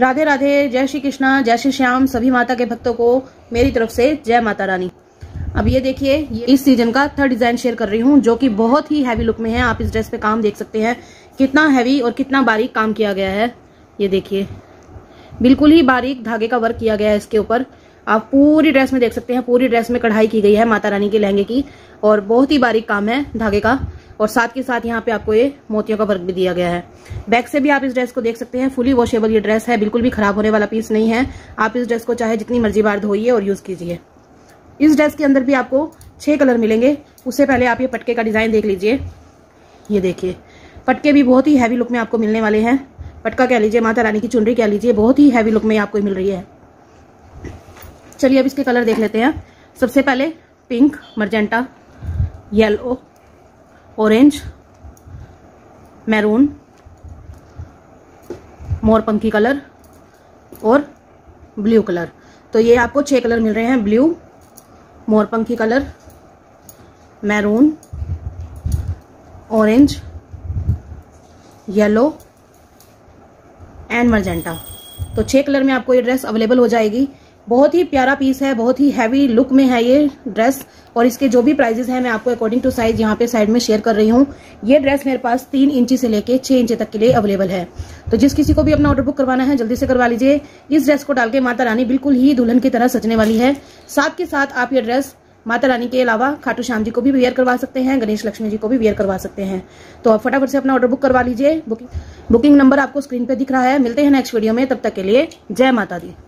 राधे राधे, जय श्री कृष्णा, जय श्री श्याम। सभी माता के भक्तों को मेरी तरफ से जय माता रानी। अब ये देखिए, ये इस सीजन का थर्ड डिजाइन शेयर कर रही हूँ जो कि बहुत ही हैवी लुक में है। आप इस ड्रेस पे काम देख सकते हैं, कितना हैवी और कितना बारीक काम किया गया है। ये देखिए, बिल्कुल ही बारीक धागे का वर्क किया गया है इसके ऊपर। आप पूरी ड्रेस में देख सकते हैं, पूरी ड्रेस में कढ़ाई की गई है माता रानी के लहंगे की, और बहुत ही बारीक काम है धागे का। और साथ के साथ यहाँ पे आपको ये मोतियों का वर्क भी दिया गया है। बैक से भी आप इस ड्रेस को देख सकते हैं। फुली वॉशेबल ये ड्रेस है, बिल्कुल भी खराब होने वाला पीस नहीं है। आप इस ड्रेस को चाहे जितनी मर्जी बार धोइए और यूज कीजिए। इस ड्रेस के अंदर भी आपको 6 कलर मिलेंगे। उससे पहले आप ये पटके का डिजाइन देख लीजिए। ये देखिए, पटके भी बहुत ही हैवी लुक में आपको मिलने वाले हैं। पटका कह लीजिए, माता रानी की चुनरी कह लीजिए, बहुत ही हैवी लुक में आपको मिल रही है। चलिए अब इसके कलर देख लेते हैं। सबसे पहले pink, magenta, yellow, orange, maroon, मोरपंखी कलर और ब्लू कलर। तो ये आपको 6 कलर मिल रहे हैं। ब्लू, मोरपंखी colour, maroon, orange, yellow and magenta. तो 6 कलर में आपको ये ड्रेस अवेलेबल हो जाएगी। बहुत ही प्यारा पीस है, बहुत ही हैवी लुक में है ये ड्रेस। और इसके जो भी प्राइजेस हैं मैं आपको अकॉर्डिंग टू साइज यहाँ पे साइड में शेयर कर रही हूँ। ये ड्रेस मेरे पास 3 इंची से लेके 6 इंच तक के लिए अवेलेबल है। तो जिस किसी को भी अपना ऑर्डर बुक करवाना है जल्दी से करवा लीजिए। इस ड्रेस को डाल के माता रानी बिल्कुल ही दुल्हन की तरह सजने वाली है। साथ के साथ आप ये ड्रेस माता रानी के अलावा खाटू श्याम जी को भी वेयर करवा सकते हैं, गणेश लक्ष्मी जी को भी वेयर करवा सकते हैं। तो आप फटाफट से अपना ऑर्डर बुक करवा लीजिए। बुकिंग नंबर आपको स्क्रीन पर दिख रहा है। मिलते हैं नेक्स्ट वीडियो में, तब तक के लिए जय माता दी।